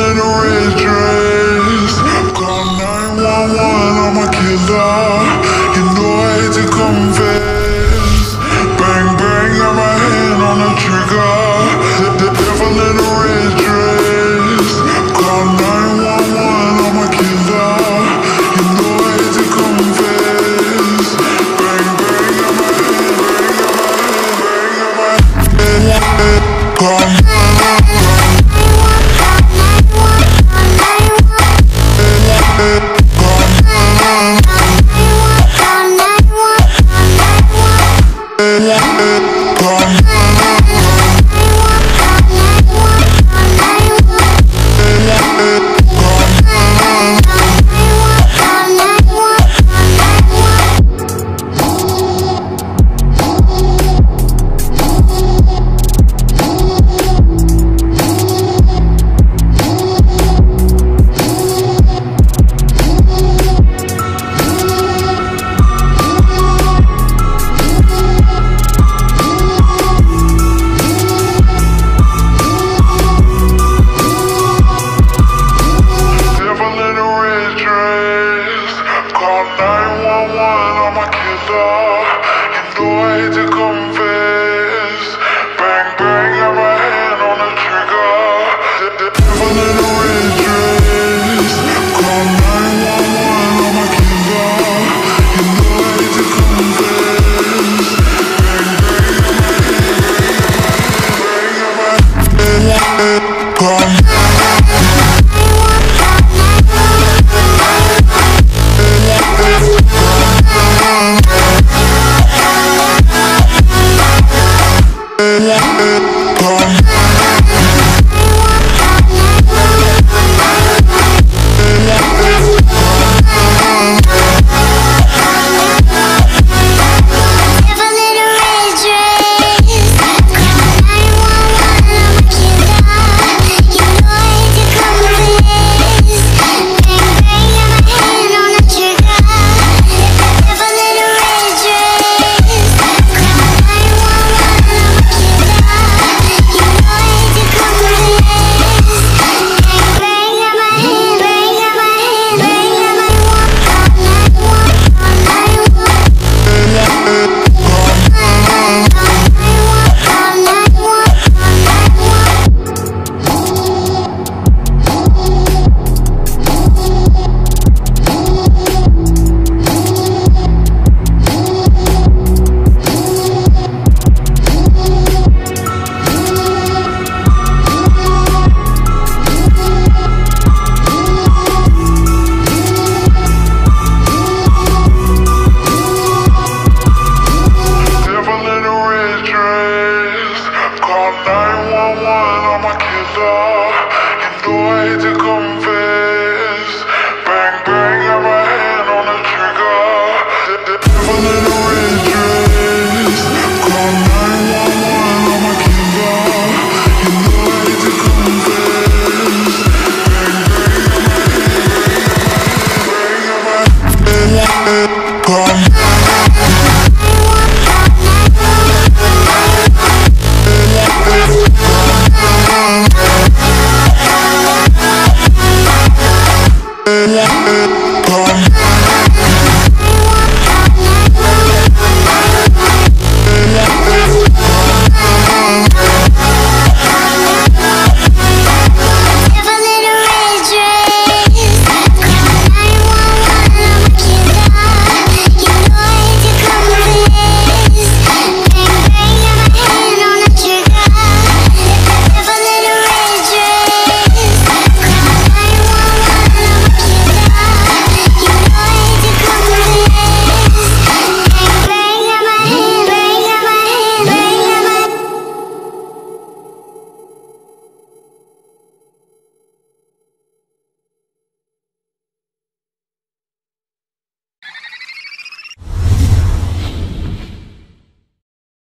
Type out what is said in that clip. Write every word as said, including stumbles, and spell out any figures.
in a red dress. Call nine one one, I'm a killer. You know I hate to confess. Bang bang, got my hand on the trigger. The devil in a red dress. Call nine one one, I'm a killer. You know I hate to confess. Bang bang, got my hand, bang got my hand, bang got my hand. Call nine one one, I'm a killer. You know I hate to come.